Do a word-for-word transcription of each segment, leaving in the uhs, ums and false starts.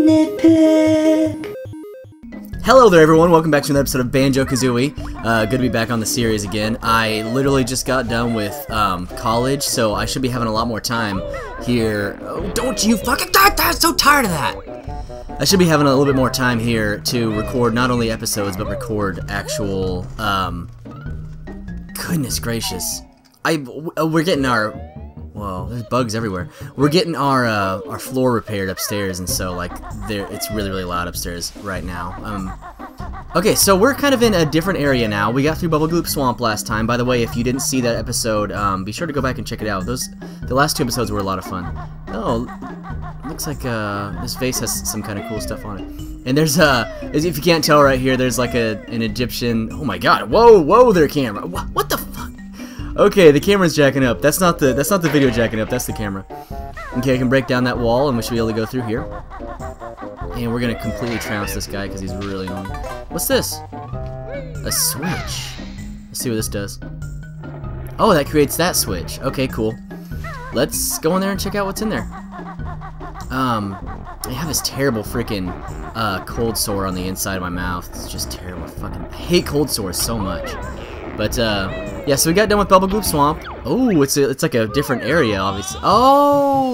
nitpick. Hello there everyone, welcome back to another episode of Banjo-Kazooie. Uh, good to be back on the series again. I literally just got done with um, college, so I should be having a lot more time here. Oh, don't you fucking start! I'm so tired of that! I should be having a little bit more time here to record not only episodes, but record actual, um, goodness gracious. I, we're getting our, well, there's bugs everywhere. We're getting our, uh, our floor repaired upstairs, and so, like, there, it's really, really loud upstairs right now. Um, okay, so we're kind of in a different area now. We got through Bubblegloop Swamp last time. By the way, if you didn't see that episode, um, be sure to go back and check it out. Those, the last two episodes were a lot of fun. Oh, looks like uh, this vase has some kind of cool stuff on it. And there's, uh, as if you can't tell right here, there's like a, an Egyptian... Oh my god, whoa, whoa there, camera! What, what the fuck? Okay, the camera's jacking up. That's not the that's not the video jacking up, that's the camera. Okay, I can break down that wall and we should be able to go through here. And we're gonna completely trounce this guy because he's really on. What's this? A switch. Let's see what this does. Oh, that creates that switch. Okay, cool. Let's go in there and check out what's in there. Um, I have this terrible freaking uh, cold sore on the inside of my mouth. It's just terrible. I fucking hate cold sores so much. But uh, yeah, so we got done with Bubblegloop Swamp. Oh, it's a, it's like a different area, obviously. Oh,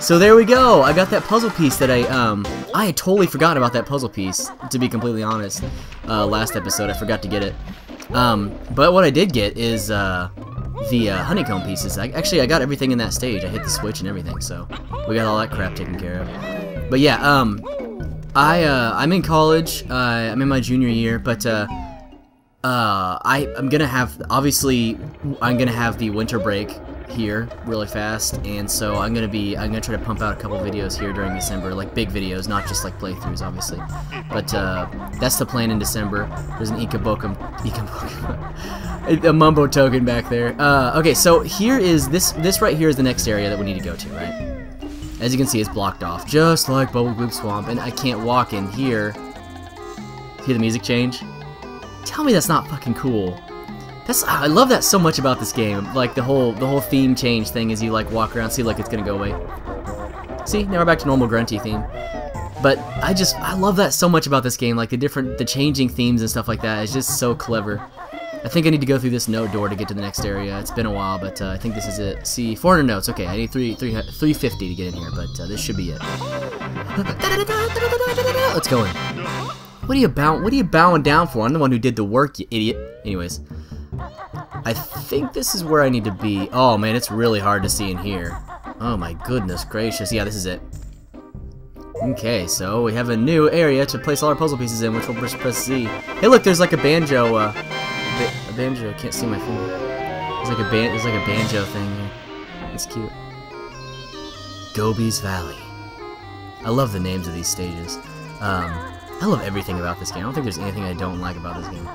so there we go. I got that puzzle piece that I um I had totally forgotten about that puzzle piece. To be completely honest, uh, last episode I forgot to get it. Um, but what I did get is uh. the uh, honeycomb pieces. I, actually, I got everything in that stage. I hit the switch and everything, so we got all that crap taken care of. But yeah, um, I, uh, I'm in college. Uh, I'm in my junior year, but uh, uh, I, I'm gonna have, obviously, I'm gonna have the winter break here really fast, and so I'm gonna be, I'm gonna try to pump out a couple videos here during December, like big videos, not just like playthroughs, obviously. But uh, that's the plan in December. There's an Ikabokum, Ikabokum. A Mumbo token back there. Uh, okay, so here is this. This right here is the next area that we need to go to, right? As you can see, it's blocked off, just like Bubblegloop Swamp, and I can't walk in here. Hear the music change? Tell me that's not fucking cool. That's I love that so much about this game. Like the whole the whole theme change thing as you like walk around, see like it's gonna go away. See, now we're back to normal grunty theme. But I just I love that so much about this game. Like the different the changing themes and stuff like that is just so clever. I think I need to go through this note door to get to the next area. It's been a while, but uh, I think this is it. See, four hundred notes. Okay, I need three fifty to get in here, but uh, this should be it. Let's go in. What are you bowing? What are you bowing down for? I'm the one who did the work, you idiot. Anyways, I think this is where I need to be. Oh man, it's really hard to see in here. Oh my goodness gracious. Yeah, this is it. Okay, so we have a new area to place all our puzzle pieces in, which we'll press, press Z. Hey, look, there's like a banjo. Uh, A banjo. I can't see my finger. It's like a ban. It's like a banjo thing here. It's cute. Gobi's Valley. I love the names of these stages. Um, I love everything about this game. I don't think there's anything I don't like about this game.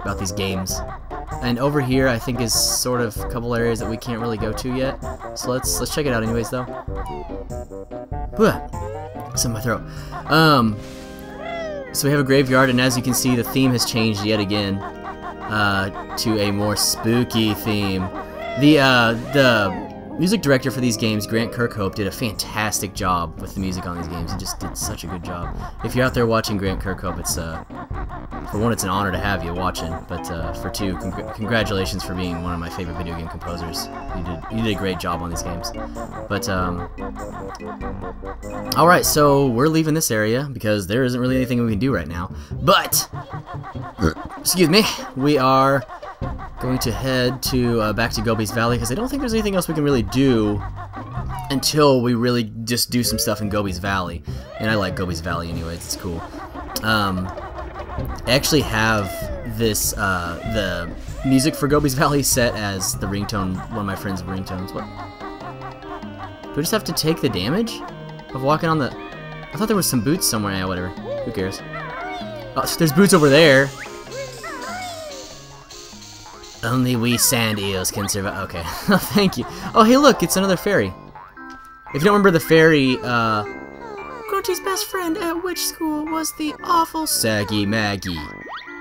About these games. And over here, I think is sort of a couple areas that we can't really go to yet. So let's let's check it out anyways, though. It's in my throat. Um. So we have a graveyard, and as you can see, the theme has changed yet again. Uh, to a more spooky theme. The uh, the music director for these games, Grant Kirkhope, did a fantastic job with the music on these games. He just did such a good job. If you're out there watching Grant Kirkhope, it's uh, for one, it's an honor to have you watching. But uh, for two, congr congratulations for being one of my favorite video game composers. You did you did a great job on these games. But um, all right, so we're leaving this area because there isn't really anything we can do right now. But excuse me, we are going to head to uh, back to Gobi's Valley because I don't think there's anything else we can really do until we really just do some stuff in Gobi's Valley. And I like Gobi's Valley anyways, it's cool. Um, I actually have this, uh, the music for Gobi's Valley set as the ringtone, one of my friends' ringtones. What? Do we just have to take the damage of walking on the... I thought there was some boots somewhere, yeah, whatever. Who cares? Oh, there's boots over there! Only we sand eels can survive. Okay, thank you. Oh, hey, look, it's another fairy. If you don't remember the fairy, uh... Grunty's best friend at which school was the awful Saggy Maggie.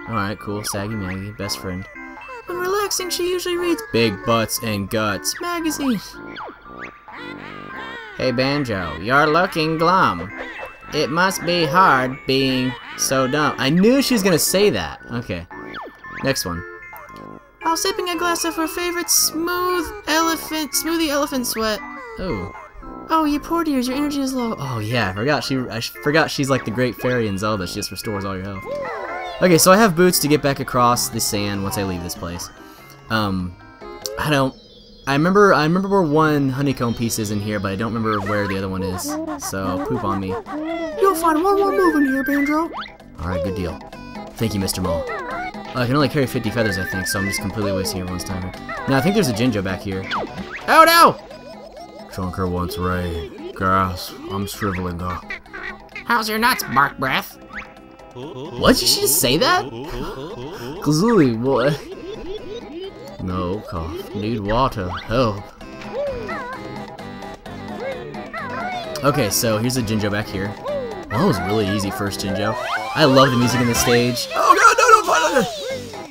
Alright, cool, Saggy Maggie, best friend. When relaxing, she usually reads Big Butts and Guts magazine. Hey Banjo, you're looking glum. It must be hard being so dumb. I knew she was gonna say that. Okay. Next one. While sipping a glass of her favorite smooth elephant, smoothie elephant sweat. Oh. Oh, you poor dears, your energy is low. Oh yeah, I forgot she, I forgot she's like the Great Fairy in Zelda. She just restores all your health. Okay, so I have boots to get back across the sand once I leave this place. Um, I don't. I remember. I remember where one honeycomb piece is in here, but I don't remember where the other one is. So poop on me. You'll find one more move in here, Banjo. All right, good deal. Thank you, Mister Mole. Uh, I can only carry fifty feathers, I think, so I'm just completely wasting everyone's time here. Now I think there's a Jinjo back here. Oh no! Trunker wants rain. Grass, I'm shriveling up. How's your nuts, bark breath? What? Did she just say that? Kazooie, boy. No cough. Need water. Help. Okay, so here's a Jinjo back here. Oh, that was really easy first Jinjo. I love the music in this stage. Oh god, no, no, fire, no,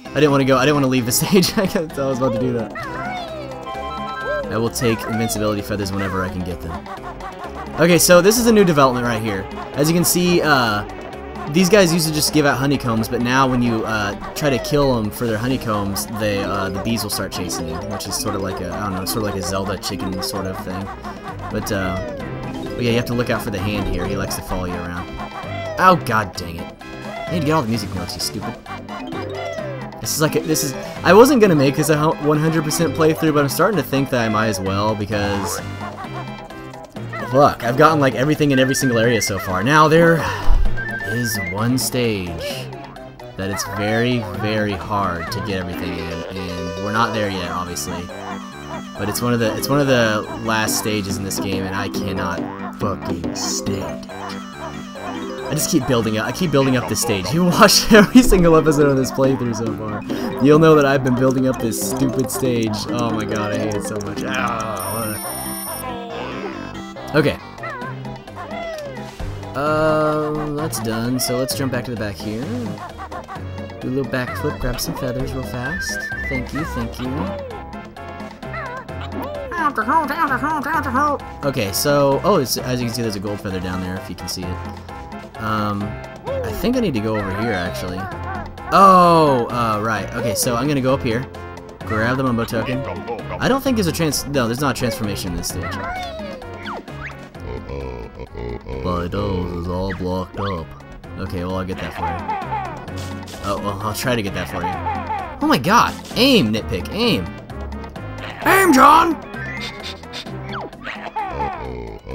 no. I didn't want to go. I didn't want to leave the stage. I guess I was about to do that. I will take invincibility feathers whenever I can get them. Okay, so this is a new development right here. As you can see, uh, these guys used to just give out honeycombs, but now when you uh, try to kill them for their honeycombs, they, uh, the bees will start chasing you, which is sort of like a, I don't know, sort of like a Zelda chicken sort of thing. But, uh, but yeah, you have to look out for the hand here. He likes to follow you around. Oh, god dang it. I need to get all the music notes, you stupid. This is like a, this is. I wasn't gonna make this a one hundred percent playthrough, but I'm starting to think that I might as well because look, I've gotten like everything in every single area so far. Now there is one stage that it's very, very hard to get everything in, and we're not there yet, obviously. But it's one of the it's one of the last stages in this game, and I cannot fucking stand it. I just keep building up. I keep building up this stage. You watched every single episode of this playthrough so far. You'll know that I've been building up this stupid stage. Oh my god, I hate it so much. Ow. Okay. Um, that's done. So let's jump back to the back here. Do a little backflip, grab some feathers real fast. Thank you, thank you. Okay, so oh, it's, as you can see, there's a gold feather down there if you can see it. Um, I think I need to go over here, actually. Oh, uh, right. Okay, so I'm gonna go up here, grab the Mumbo token. I don't think there's a trans- no, there's not a transformation in this stage. My nose is all blocked up. Okay, well, I'll get that for you. Oh, well, I'll try to get that for you. Oh my god! Aim, nitpick, aim! Aim, John!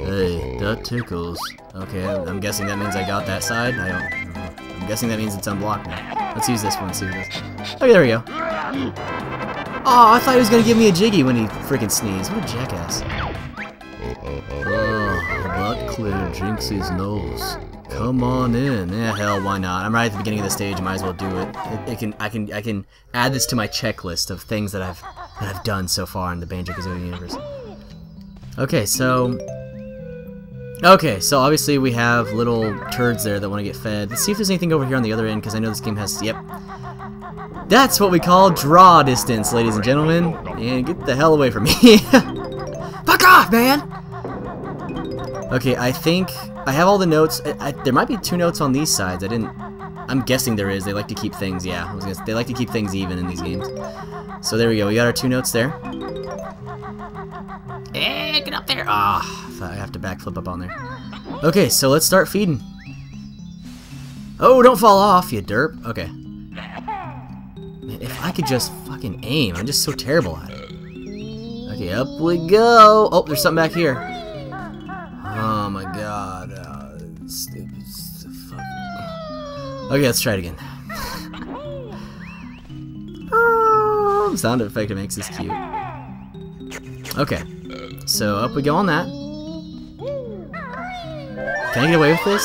Hey, that tickles. Okay, I'm guessing that means I got that side. I don't. I'm guessing that means it's unblocked now. Let's use this one. See this. Okay, there we go. Oh, I thought he was gonna give me a jiggy when he freaking sneezed. What a jackass! Oh, butt clear Jinxie's nose. Come on in. Yeah, hell, why not? I'm right at the beginning of the stage. Might as well do it. It, it can. I can. I can add this to my checklist of things that I've that I've done so far in the Banjo-Kazooie universe. Okay, so. Okay, so obviously we have little turds there that want to get fed. Let's see if there's anything over here on the other end, because I know this game has... Yep. That's what we call draw distance, ladies and gentlemen. And get the hell away from me. Fuck off, man! Okay, I think... I have all the notes. I, I, there might be two notes on these sides. I didn't... I'm guessing there is. They like to keep things... Yeah, I was gonna, they like to keep things even in these games. So there we go. We got our two notes there. Hey, get up there! Ah. Oh. I have to backflip up on there. Okay, so let's start feeding. Oh, don't fall off, you derp. Okay. Man, if I could just fucking aim. I'm just so terrible at it. Okay, up we go. Oh, there's something back here. Oh my god. Uh, stupid fuck. Okay, let's try it again. Oh, sound effect it makes is cute. Okay, so up we go on that. Can I get away with this?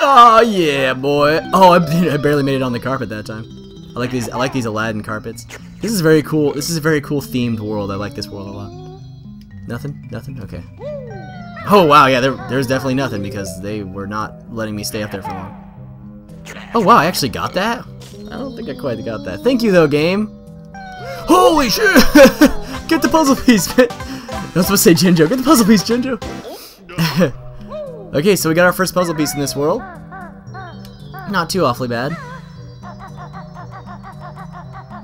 Oh yeah, boy! Oh, I barely made it on the carpet that time. I like these. I like these Aladdin carpets. This is very cool. This is a very cool themed world. I like this world a lot. Nothing. Nothing. Okay. Oh wow, yeah. There, there's definitely nothing because they were not letting me stay up there for long. Oh wow, I actually got that. I don't think I quite got that. Thank you though, game. Holy shit! Get the puzzle piece. Not supposed to say Jinjo. Get the puzzle piece, Jinjo! Okay, so we got our first puzzle piece in this world. Not too awfully bad.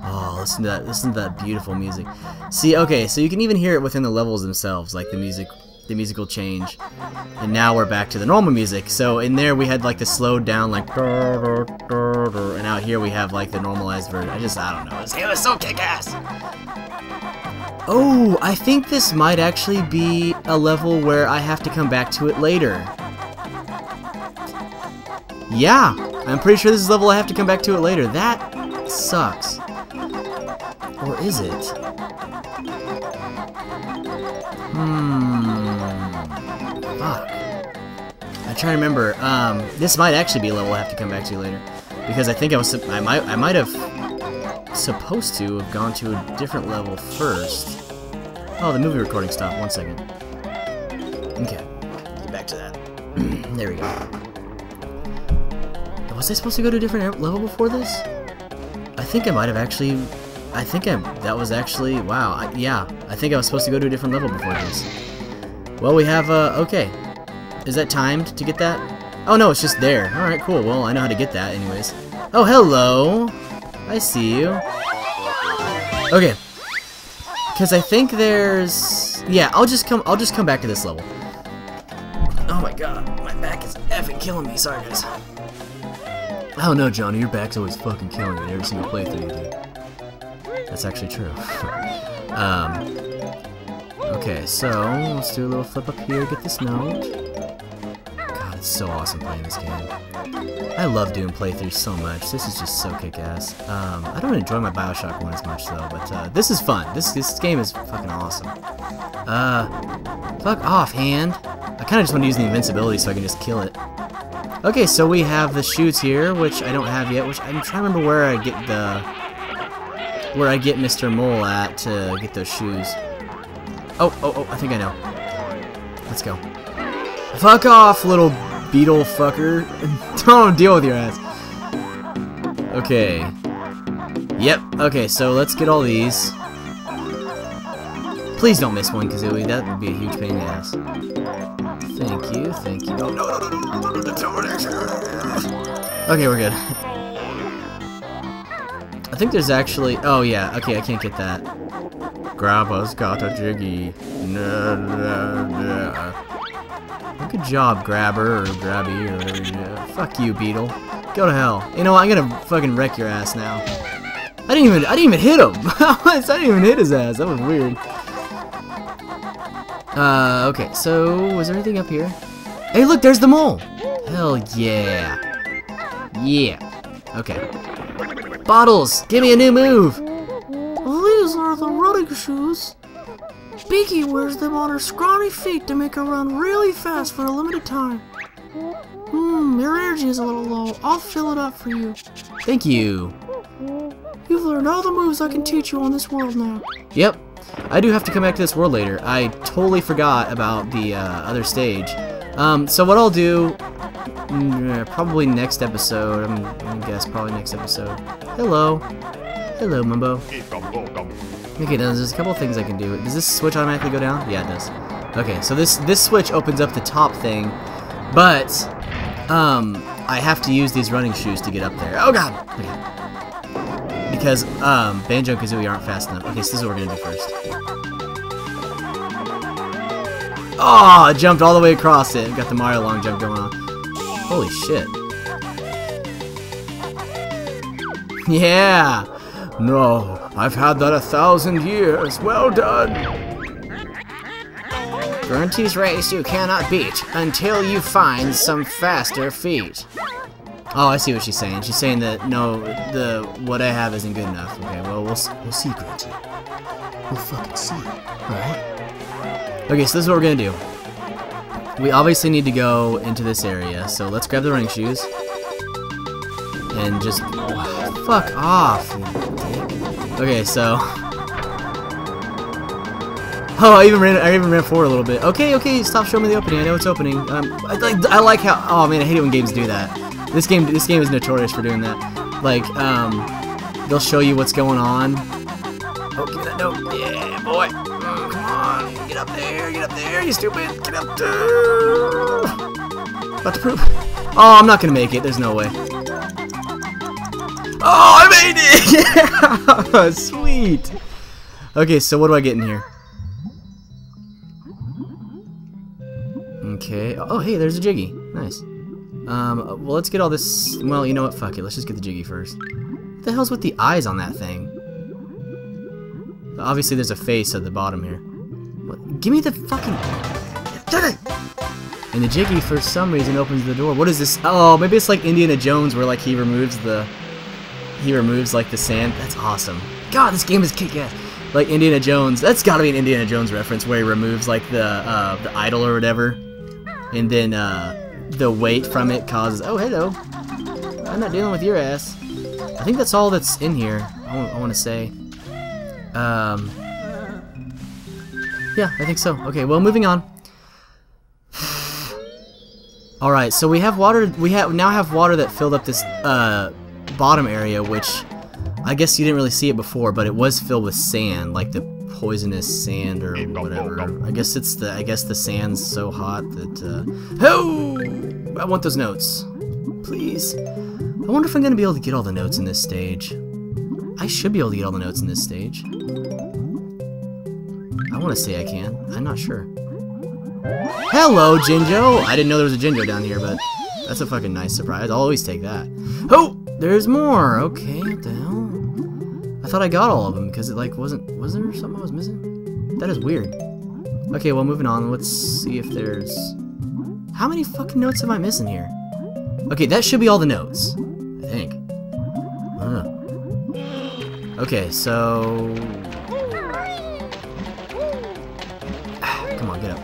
Oh, listen to that, listen to that beautiful music. See, okay, so you can even hear it within the levels themselves, like the music, the music will change. And now we're back to the normal music. So in there we had like the slowed down, like, and out here we have like the normalized version. I just, I don't know. It was so kick-ass! Oh, I think this might actually be a level where I have to come back to it later. Yeah, I'm pretty sure this is a level I have to come back to it later. That sucks. Or is it? Hmm. Fuck. I'm trying to remember. Um, this might actually be a level I have to come back to later, because I think I was. I might. I might have. Supposed to have gone to a different level first. Oh, the movie recording stopped. One second. Okay. Get back to that. There we go. Was I supposed to go to a different level before this? I think I might have actually... I think I... That was actually... Wow. I, yeah. I think I was supposed to go to a different level before this. Well, we have... Uh, okay. Is that timed to get that? Oh, no. It's just there. Alright, cool. Well, I know how to get that anyways. Oh, hello! I see you. Okay. Cause I think there's yeah, I'll just come I'll just come back to this level. Oh my god, my back is effing killing me, sorry guys. I don't know, Johnny, your back's always fucking killing me every single playthrough you do. That's actually true. um Okay, so let's do a little flip up here, get this note. God, it's so awesome playing this game. I love doing playthroughs so much. This is just so kick-ass. Um, I don't enjoy my Bioshock one as much though, but uh, this is fun. This this game is fucking awesome. Uh, fuck off, hand. I kind of just want to use the invincibility so I can just kill it. Okay, so we have the shoots here, which I don't have yet. Which I'm trying to remember where I get the where I get Mister Mole at to get those shoes. Oh, oh, oh! I think I know. Let's go. Fuck off, little beetle fucker. Don't deal with your ass. Okay. Yep. Okay, so let's get all these. Please don't miss one, Kazooie. That would be a huge pain in the ass. Thank you, thank you. No, no, no, no, no, no. Okay, we're good. I think there's actually... Oh, yeah. Okay, I can't get that. Grandpa's got a jiggy. Nah, nah, nah. Good job, grabber, or grabby, or whatever you do. Fuck you, beetle. Go to hell. You know what, I'm gonna fucking wreck your ass now. I didn't even, I didn't even hit him! I didn't even hit his ass, that was weird. Uh, okay, so, was there anything up here? Hey, look, there's the mole! Hell yeah. Yeah. Okay. Bottles, give me a new move! These are the running shoes. Beaky wears them on her scrawny feet to make her run really fast for a limited time. Hmm, your energy is a little low. I'll fill it up for you. Thank you. You've learned all the moves I can teach you on this world now. Yep. I do have to come back to this world later. I totally forgot about the uh, other stage. Um, so what I'll do... Probably next episode. I'm, I guess probably next episode. Hello. Hello, Mumbo. Okay, now there's a couple things I can do. Does this switch automatically go down? Yeah, it does. Okay, so this this switch opens up the top thing, but um, I have to use these running shoes to get up there. Oh god! Okay. Because um, Banjo and Kazooie aren't fast enough. Okay, so this is what we're gonna do first. Oh, I jumped all the way across it. I've got the Mario long jump going on. Holy shit! Yeah. No. I've had that a thousand years. Well done. Grunty's race you cannot beat until you find some faster feet. Oh, I see what she's saying. She's saying that no, the what I have isn't good enough. Okay, well we'll we'll see, Grunty. We'll fucking see. All right. Okay, so this is what we're gonna do. We obviously need to go into this area, so let's grab the running shoes and just oh, fuck off. Okay, so... Oh, I even ran I even ran forward a little bit. Okay, okay, stop showing me the opening. I know it's opening. Um, I, I, I like how... Oh, man, I hate it when games do that. This game this game is notorious for doing that. Like, um... they'll show you what's going on. Okay, that note. Yeah, boy. Come on. Get up there, get up there, you stupid! Get up there! About to poop. Oh, I'm not gonna make it, there's no way. Oh, I made it! Yeah! Sweet! Okay, so what do I get in here? Okay. Oh, hey, there's a Jiggy. Nice. Um, well, let's get all this... Well, you know what? Fuck it. Let's just get the Jiggy first. What the hell's with the eyes on that thing? Obviously, there's a face at the bottom here. What? Give me the fucking... And the Jiggy, for some reason, opens the door. What is this? Oh, maybe it's like Indiana Jones where, like, he removes the... He removes, like, the sand. That's awesome. God, this game is kick-ass. Like, Indiana Jones. That's gotta be an Indiana Jones reference where he removes, like, the, uh, the idol or whatever. And then, uh... the weight from it causes... Oh, hello. I'm not dealing with your ass. I think that's all that's in here, I, I want to say. Um, yeah, I think so. Okay, well, moving on. Alright, so we have water... We have now have water that filled up this uh, bottom area, which... I guess you didn't really see it before, but it was filled with sand, like the poisonous sand or whatever. I guess it's the I guess the sand's so hot that uh oh, I want those notes. Please. I wonder if I'm gonna be able to get all the notes in this stage. I should be able to get all the notes in this stage. I wanna say I can. I'm not sure. Hello, Jinjo! I didn't know there was a Jinjo down here, but that's a fucking nice surprise. I'll always take that. Oh! There's more! Okay, what the hell? I thought I got all of them because it like wasn't was there something I was missing? That is weird. Okay, well, moving on. Let's see if there's how many fucking notes am I missing here? Okay, that should be all the notes, I think. Ugh. Okay, so come on, get up.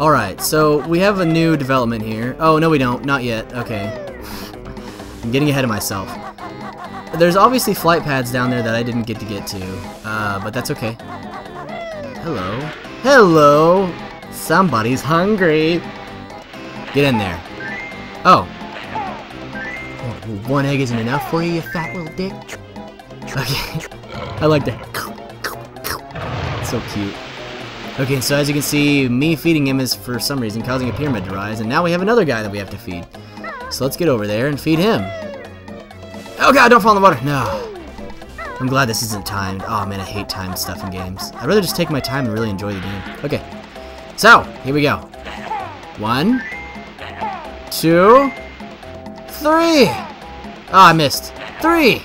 All right, so we have a new development here. Oh no, we don't. Not yet. Okay, I'm getting ahead of myself. There's obviously flight pads down there that I didn't get to get to, uh, but that's okay. Hello. Hello! Somebody's hungry! Get in there. Oh. One egg isn't enough for you, you fat little dick. Okay. I like that. It's so cute. Okay, so as you can see, me feeding him is for some reason causing a pyramid to rise, and now we have another guy that we have to feed. So let's get over there and feed him. Oh god, don't fall in the water! No. I'm glad this isn't timed. Oh man, I hate timed stuff in games. I'd rather just take my time and really enjoy the game. Okay. So, here we go. One. Two. Three! Oh, I missed. Three!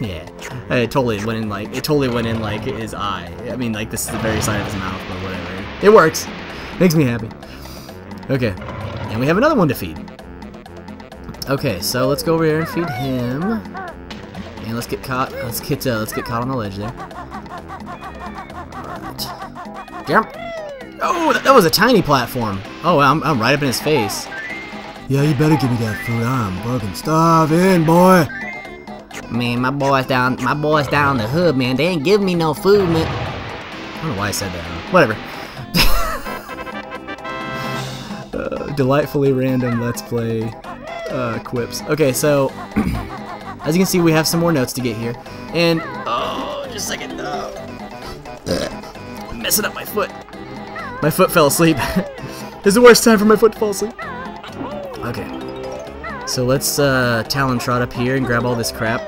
Yeah. It totally went in like, it totally went in like his eye. I mean, like, this is the very side of his mouth, but whatever. It works. Makes me happy. Okay. And we have another one to feed. Okay, so let's go over here and feed him, and let's get caught. Let's get uh, let's get caught on the ledge there. Right. Jump! Oh, that, that was a tiny platform. Oh, I'm I'm right up in his face. Yeah, you better give me that food. I'm fucking starving, boy. Man, my boy's down. My boy's down the hood, man. They ain't giving me no food, man. I don't know why I said that. Huh? Whatever. uh, delightfully random. Let's play. Uh, quips. Okay, so as you can see, we have some more notes to get here, and oh, just a second, uh, messing up my foot. My foot fell asleep. This is the worst time for my foot to fall asleep. Okay, so let's uh, Talon Trot up here and grab all this crap.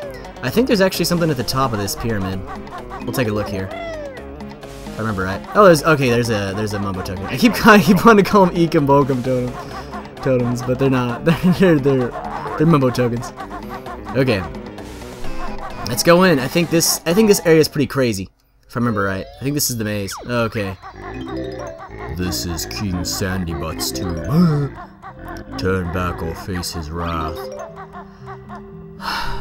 I think there's actually something at the top of this pyramid. We'll take a look here. If I remember right. Oh, there's okay. There's a there's a Mumbo Token. I keep I keep wanting to call them Eekum Bokum Totem. Totems, but they're not. They're they're they're mumbo tokens. Okay, let's go in. I think this I think this area is pretty crazy, if I remember right. I think this is the maze. Okay. This is King Sandy Butt's tomb. Turn back or face his wrath.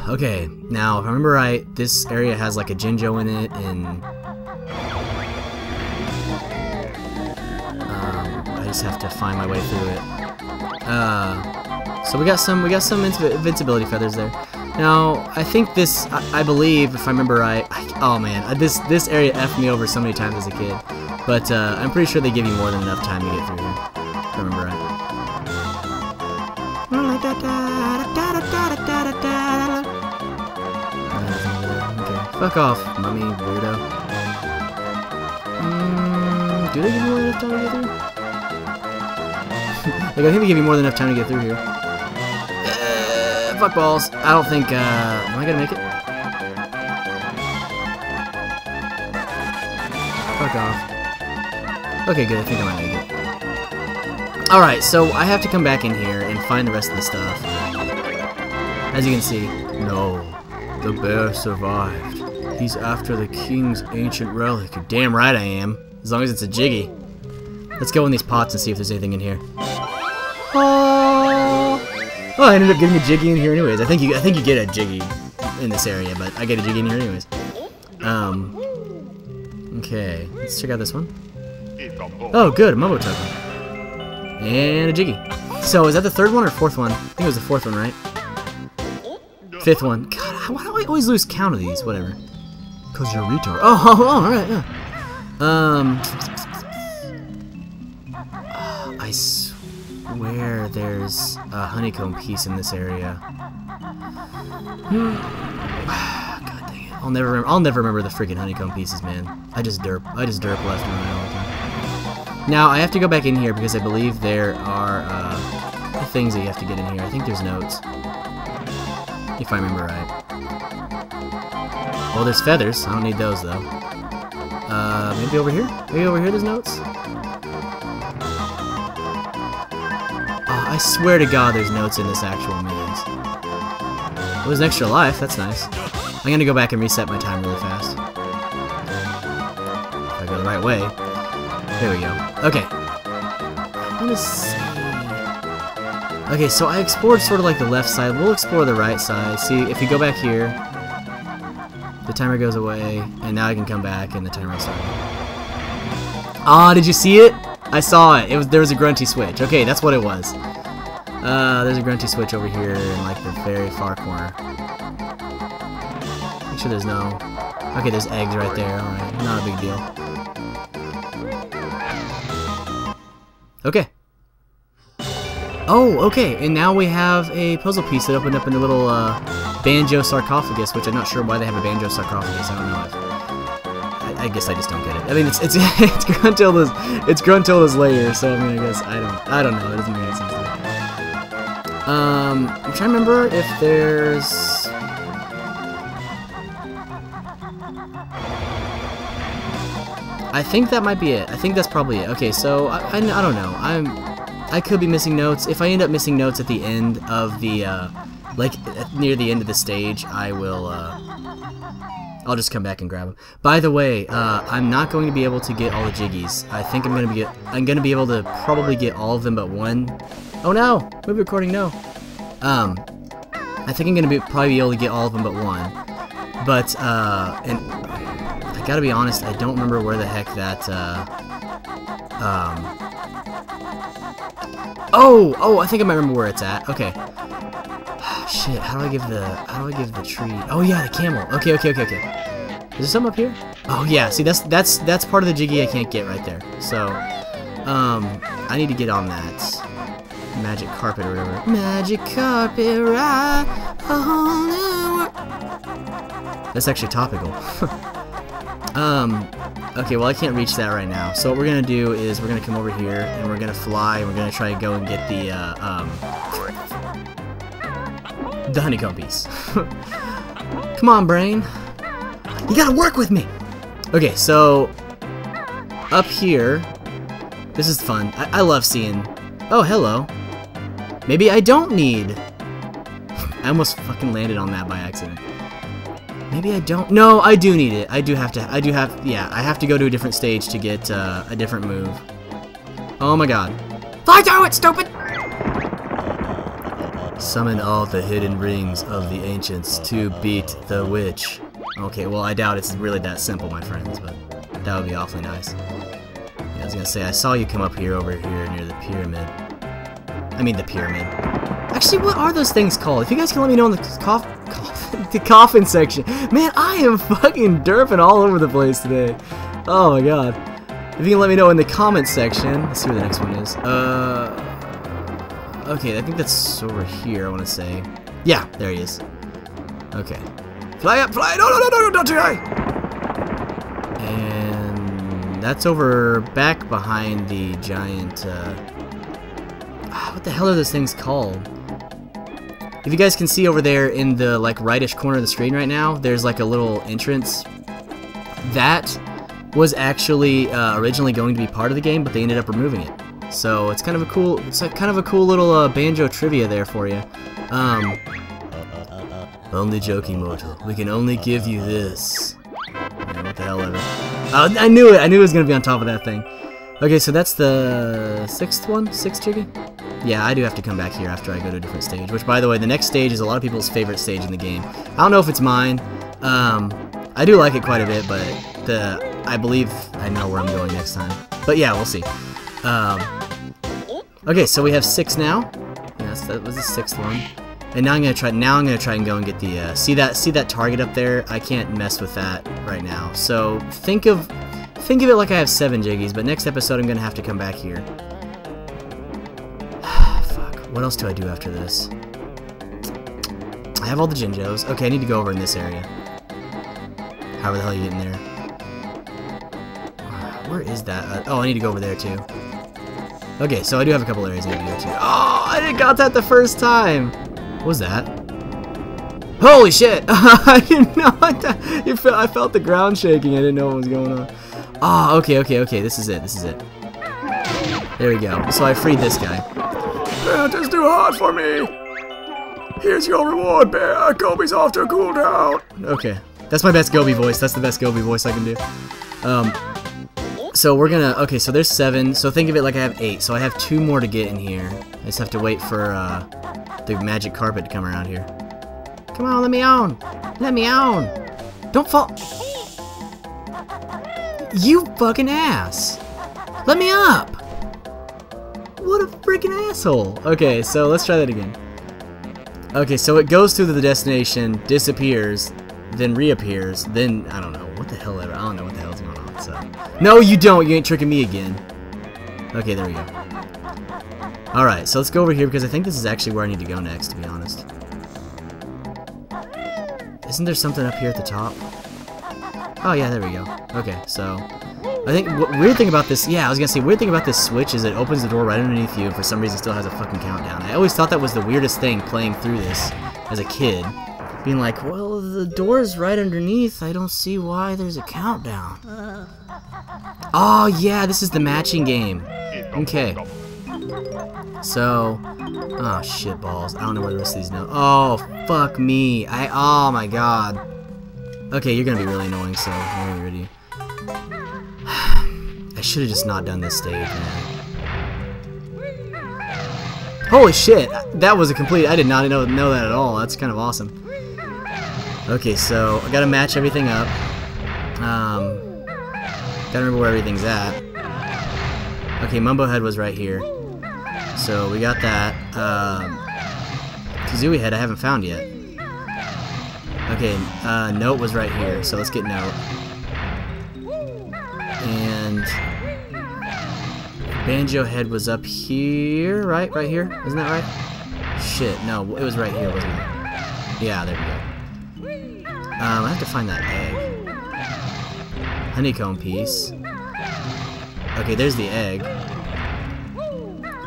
Okay, now if I remember right, this area has like a Jinjo in it, and um, I just have to find my way through it. Uh, so we got some we got some invincibility feathers there. Now I think this I, I believe if I remember right. I, oh man, I, this this area effed me over so many times as a kid, but uh, I'm pretty sure they give you more than enough time to get through here. If I remember right. Okay, fuck off, mummy weirdo. Mm, Do they give me more than enough time to get through? Like, I think they give me more than enough time to get through here. Uh, fuck balls. I don't think, uh... am I gonna make it? Fuck off. Okay, good. I think I might make it. Alright, so I have to come back in here and find the rest of the stuff. As you can see, no. The bear survived. He's after the king's ancient relic. You're damn right I am. As long as it's a jiggy. Let's go in these pots and see if there's anything in here. Oh, oh I ended up getting a jiggy in here anyways. I think you I think you get a jiggy in this area, but I get a jiggy in here anyways. Um Okay, let's check out this one. Oh good, a Mumbo token. And a jiggy. So is that the third one or fourth one? I think it was the fourth one, right? Fifth one. God, why do I always lose count of these? Whatever. Cause you're a retard. Oh, oh, oh alright, yeah. Um, I swear there's a honeycomb piece in this area. God dang it! I'll never remember. I'll never remember the freaking honeycomb pieces, man. I just derp. I just derp left and right all the time. Now I have to go back in here because I believe there are uh, things that you have to get in here. I think there's notes, if I remember right. Well, there's feathers. I don't need those though. Uh, maybe over here? Maybe over here there's notes? Oh, I swear to God there's notes in this actual maze. Well, there's an extra life, that's nice. I'm gonna go back and reset my time really fast. If I go the right way. There we go. Okay. I'm gonna see... Okay, so I explored sort of like the left side. We'll explore the right side. See, if you go back here... The timer goes away, and now I can come back, and the timer is starting. Ah, did you see it? I saw it. It was there was a grunty switch. Okay, that's what it was. Uh, there's a grunty switch over here in like the very far corner. Make sure there's no. Okay, there's eggs right there. All right, not a big deal. Okay. Oh, okay. And now we have a puzzle piece that opened up in a little. Uh, Banjo sarcophagus, which I'm not sure why they have a banjo sarcophagus. I don't know. If, I, I guess I just don't get it. I mean, it's it's it's Gruntilda's it's Gruntilda's layer, so I mean, I guess I don't I don't know. It doesn't make any sense. Either. Um, I'm trying to remember if there's. I think that might be it. I think that's probably it. Okay, so I I, I don't know. I'm I could be missing notes. If I end up missing notes at the end of the. Uh, Like, near the end of the stage, I will, uh, I'll just come back and grab them. By the way, uh, I'm not going to be able to get all the jiggies. I think I'm going to be, I'm going to be able to probably get all of them but one. Oh no! Movie recording, no! Um, I think I'm going to be, probably be able to get all of them but one. But, uh, and I gotta be honest, I don't remember where the heck that, uh, um, oh! Oh, I think I might remember where it's at. Okay. Shit, how do I give the, how do I give the tree? Oh yeah, the camel. Okay, okay, okay, okay. Is there something up here? Oh yeah, see that's, that's, that's part of the jiggy I can't get right there. So, um, I need to get on that magic carpet or whatever. Magic carpet ride, a whole new world. That's actually topical. um, okay, well I can't reach that right now. So what we're gonna do is we're gonna come over here and we're gonna fly and we're gonna try to go and get the, uh, um, the honeycomb piece. Come on, brain. You gotta work with me! Okay, so... Up here... This is fun. I, I love seeing... Oh, hello. Maybe I don't need... I almost fucking landed on that by accident. Maybe I don't... No, I do need it. I do have to... I do have... Yeah, I have to go to a different stage to get uh, a different move. Oh my god. Fly through it, stupid! Summon all the hidden rings of the ancients to beat the witch. Okay, well I doubt it's really that simple, my friends, but that would be awfully nice. Yeah, I was gonna say, I saw you come up here over here near the pyramid. I mean the pyramid. Actually, what are those things called? If you guys can let me know in the coff coff the coffin section. Man, I am fucking derping all over the place today. Oh my god. If you can let me know in the comment section. Let's see where the next one is. Uh... Okay, I think that's over here, I want to say. Yeah, there he is. Okay. Fly up, fly! No, no, no, no, no, don't die! And... Um, that's over back behind the giant, uh... what the hell are those things called? If you guys can see over there in the, like, rightish corner of the screen right now, there's, like, a little entrance. That was actually uh, originally going to be part of the game, but they ended up removing it. So it's kind of a cool, it's a, kind of a cool little uh, Banjo trivia there for you. Um, only joking, mortal. We can only give you this. Man, what the hell ever. Uh, I knew it. I knew it was gonna be on top of that thing. Okay, so that's the sixth one, sixth chicken. Yeah, I do have to come back here after I go to a different stage. Which, by the way, the next stage is a lot of people's favorite stage in the game. I don't know if it's mine. Um, I do like it quite a bit, but the I believe I know where I'm going next time. But yeah, we'll see. Um, okay, so we have six now. Yes, that was the sixth one. And now I'm gonna try. Now I'm gonna try and go and get the uh, see that see that target up there. I can't mess with that right now. So think of think of it like I have seven jiggies. But next episode I'm gonna have to come back here. Fuck. What else do I do after this? I have all the Jinjos. Okay, I need to go over in this area. However the hell you get in there. Where is that? Uh, oh, I need to go over there, too. Okay, so I do have a couple areas I need to go to. Oh, I didn't got that the first time! What was that? Holy shit! I didn't know what that... You felt, I felt the ground shaking. I didn't know what was going on. Oh, okay, okay, okay. This is it. This is it. There we go. So I freed this guy. That is too hard for me! Here's your reward, Bear! Gobi's off to cool down! Okay. That's my best Gobi voice. That's the best Gobi voice I can do. Um... So we're gonna, okay, so there's seven, so think of it like I have eight, so I have two more to get in here. I just have to wait for uh, the magic carpet to come around here. Come on, let me on! Let me on! Don't fall! You fucking ass! Let me up! What a freaking asshole! Okay, so let's try that again. Okay, so it goes through to the destination, disappears, then reappears, then, I don't know, what the hell ever, I don't know what the hell's going on. So. No, you don't. You ain't tricking me again. Okay, there we go. Alright, so let's go over here because I think this is actually where I need to go next, to be honest. Isn't there something up here at the top? Oh, yeah, there we go. Okay, so... I think... Weird thing about this... Yeah, I was gonna say, weird thing about this switch is it opens the door right underneath you and for some reason still has a fucking countdown. I always thought that was the weirdest thing playing through this as a kid. Being like, well, the door's right underneath. I don't see why there's a countdown. Oh, yeah, this is the matching game. Okay. So, oh, shit balls. I don't know where the rest of these know. Oh, fuck me. I, oh, my God. Okay, you're going to be really annoying, so I'm ready. I should have just not done this stage, man. Holy shit. That was a complete, I did not know, know that at all. That's kind of awesome. Okay, so I gotta match everything up. Um, gotta remember where everything's at. Okay, Mumbo Head was right here. So we got that. Um, Kazooie Head I haven't found yet. Okay, uh, Note was right here, so let's get Note. And Banjo Head was up here, right? Right here? Isn't that right? Shit, no, it was right here, wasn't it? Yeah, there we go. Um, I have to find that egg. Honeycomb piece. Okay, there's the egg.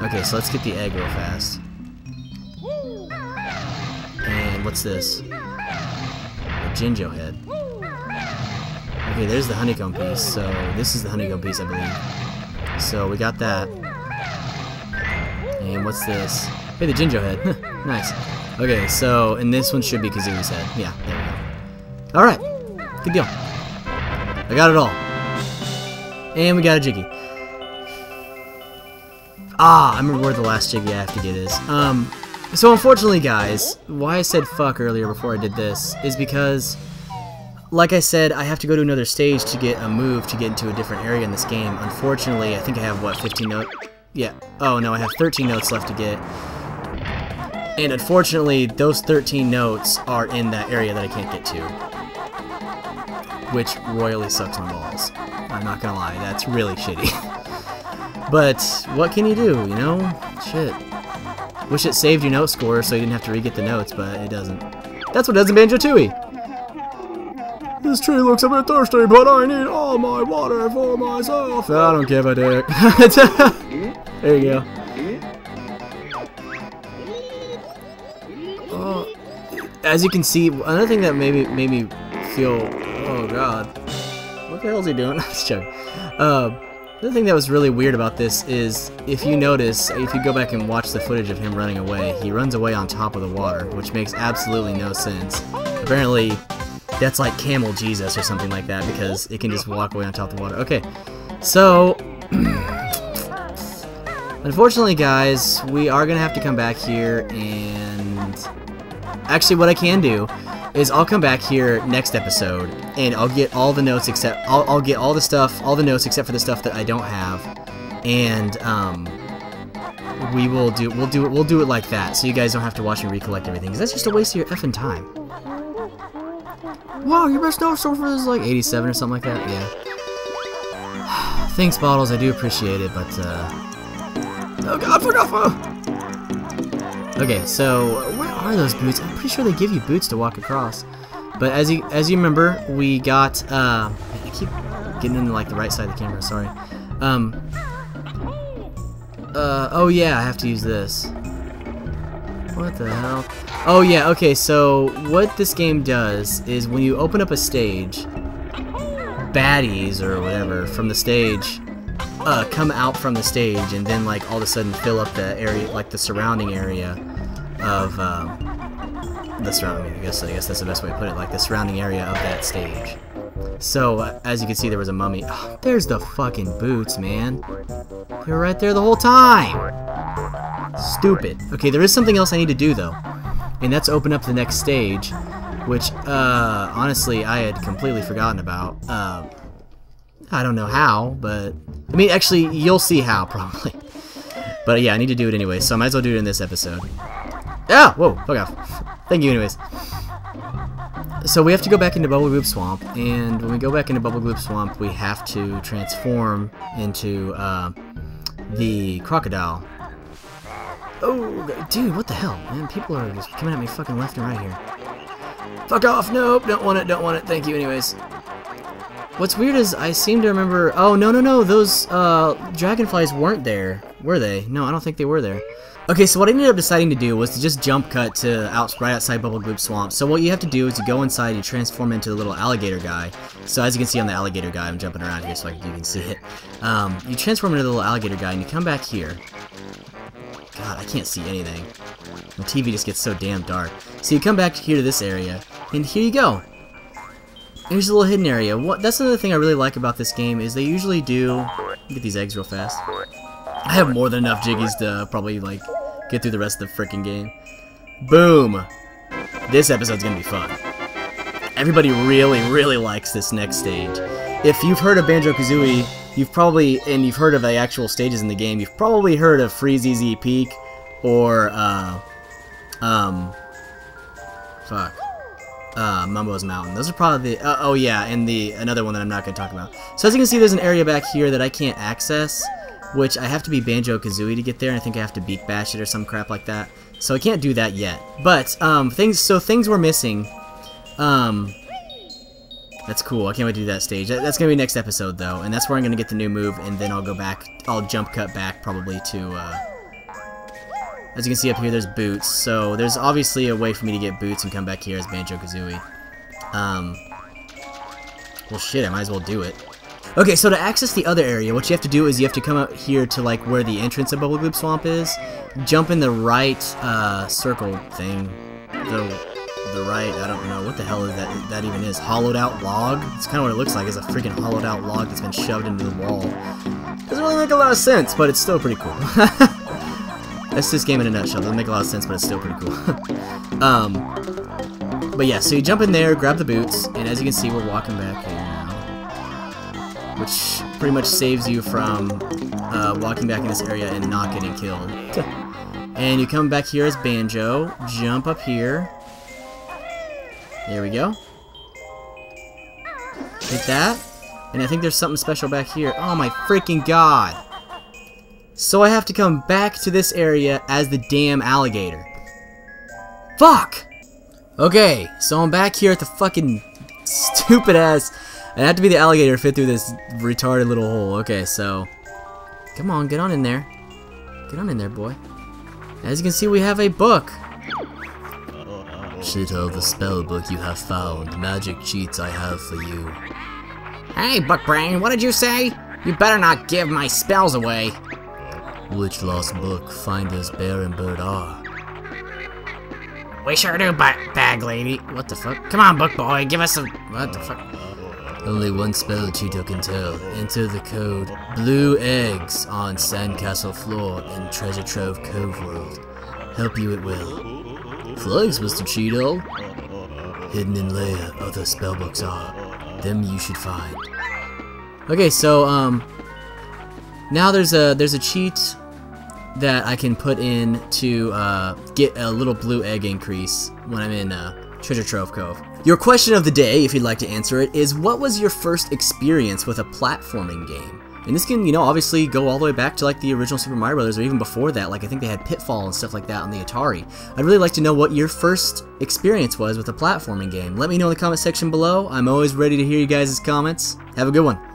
Okay, so let's get the egg real fast. And what's this? A Jinjo head. Okay, there's the honeycomb piece. So this is the honeycomb piece, I believe. So we got that. And what's this? Hey, the Jinjo head. Nice. Okay, so, and this one should be Kazooie's head. Yeah, there we go. Alright, good deal. I got it all. And we got a Jiggy. Ah, I remember where the last Jiggy I have to get is. Um, so unfortunately guys, why I said fuck earlier before I did this is because, like I said, I have to go to another stage to get a move to get into a different area in this game. Unfortunately, I think I have, what, fifteen notes? Yeah. Oh no, I have thirteen notes left to get. And unfortunately, those thirteen notes are in that area that I can't get to. Which royally sucks my balls. I'm not gonna lie, that's really shitty. But what can you do, you know? Shit. Wish it saved your note score so you didn't have to re-get the notes, but it doesn't. That's what does in Banjo-Tooie! This tree looks a bit thirsty, but I need all my water for myself. I don't give a dick. There you go. Oh, as you can see, another thing that made me, made me feel, oh god, what the hell is he doing? Let's check. Uh, the thing that was really weird about this is, if you notice, if you go back and watch the footage of him running away, he runs away on top of the water, which makes absolutely no sense. Apparently, that's like Camel Jesus or something like that, because it can just walk away on top of the water. Okay, so, unfortunately, guys, we are going to have to come back here, and actually what I can do is I'll come back here next episode, and I'll get all the notes except, I'll, I'll get all the stuff, all the notes except for the stuff that I don't have, and, um, we will do, we'll do it, we'll do it like that, so you guys don't have to watch and recollect everything, because that's just a waste of your effing time. Wow, your best note score is like eighty-seven or something like that, yeah. Thanks, Bottles, I do appreciate it, but, uh... oh god, for nothing! Okay, so, where are those boots? I'm pretty sure they give you boots to walk across. But as you, as you remember, we got, uh... I keep getting into, like, the right side of the camera, sorry. Um... Uh, oh yeah, I have to use this. What the hell? Oh yeah, okay, so what this game does is when you open up a stage, baddies or whatever from the stage uh, come out from the stage and then like all of a sudden fill up the area, like the surrounding area of, uh, the surrounding, I guess, I guess that's the best way to put it, like the surrounding area of that stage. So, uh, as you can see, there was a mummy. Oh, there's the fucking boots, man. They were right there the whole time. Stupid. Okay, there is something else I need to do though. And that's open up the next stage, which, uh, honestly, I had completely forgotten about. Uh, I don't know how, but... I mean, actually, you'll see how, probably. But, yeah, I need to do it anyway, so I might as well do it in this episode. Ah! Whoa, fuck off. Thank you, anyways. So we have to go back into Bubblegloop Swamp, and when we go back into Bubblegloop Swamp, we have to transform into, uh, the crocodile. Oh, dude, what the hell, man? People are just coming at me fucking left and right here. Fuck off, nope, don't want it, don't want it, thank you anyways. What's weird is I seem to remember, oh, no, no, no, those uh, dragonflies weren't there, were they? No, I don't think they were there. Okay, so what I ended up deciding to do was to just jump cut to out right outside Bubblegloop Swamp. So what you have to do is you go inside and transform into the little alligator guy. So as you can see on the alligator guy, I'm jumping around here so I, you can see it. Um, you transform into the little alligator guy and you come back here. God, I can't see anything. The T V just gets so damn dark. So you come back here to this area, and here you go. Here's a little hidden area. What? That's another thing I really like about this game is they usually do. Get these eggs real fast. I have more than enough jiggies to probably like get through the rest of the frickin' game. Boom! This episode's gonna be fun. Everybody really, really likes this next stage. If you've heard of Banjo-Kazooie, you've probably, and you've heard of the actual stages in the game, you've probably heard of Freezezy Peak, or, uh, um, fuck, uh, Mumbo's Mountain. Those are probably the, uh, oh yeah, and the, another one that I'm not going to talk about. So as you can see, there's an area back here that I can't access, which I have to be Banjo-Kazooie to get there, and I think I have to beak bash it or some crap like that. So I can't do that yet. But, um, things, so things were missing, um... That's cool, I can't wait to do that stage. That, that's going to be next episode, though, and that's where I'm going to get the new move, and then I'll go back, I'll jump cut back, probably, to, uh... As you can see up here, there's boots, so there's obviously a way for me to get boots and come back here as Banjo-Kazooie. Um... Well, shit, I might as well do it. Okay, so to access the other area, what you have to do is you have to come out here to, like, where the entrance of Bubblegloop Swamp is, jump in the right, uh, circle thing, the... the right, I don't know, what the hell is that that even is, hollowed out log? That's kind of what it looks like, it's a freaking hollowed out log that's been shoved into the wall. Doesn't really make a lot of sense, but it's still pretty cool. That's this game in a nutshell, doesn't make a lot of sense, but it's still pretty cool. um, but yeah, so you jump in there, grab the boots, and as you can see, we're walking back here now, which pretty much saves you from uh, walking back in this area and not getting killed. And you come back here as Banjo, jump up here. There we go. Hit that. And I think there's something special back here. Oh my freaking god. So I have to come back to this area as the damn alligator. Fuck! Okay, so I'm back here at the fucking Stupid ass. It had to be the alligator fit through this retarded little hole. Okay, so come on, get on in there. Get on in there, boy. As you can see, we have a book. Sheet of the spell book you have found. Magic cheats I have for you. Hey, Bookbrain, what did you say? You better not give my spells away. Which lost book finders Bear and Bird are? We sure do, ba bag lady. What the fuck? Come on, book boy, give us a... What the fuck? Only one spell Cheeto can tell. Enter the code Blue Eggs on Sandcastle Floor in Treasure Trove Cove World. Help you it will. Flags, Mister Cheeto. Hidden in layer other spellbooks are. Them you should find. Okay, so um, now there's a there's a cheat that I can put in to uh, get a little blue egg increase when I'm in uh, Treasure Trove Cove. Your question of the day, if you'd like to answer it, is what was your first experience with a platforming game? And this can, you know, obviously go all the way back to like the original Super Mario Brothers, or even before that. Like I think they had Pitfall and stuff like that on the Atari. I'd really like to know what your first experience was with a platforming game. Let me know in the comment section below. I'm always ready to hear you guys' comments. Have a good one.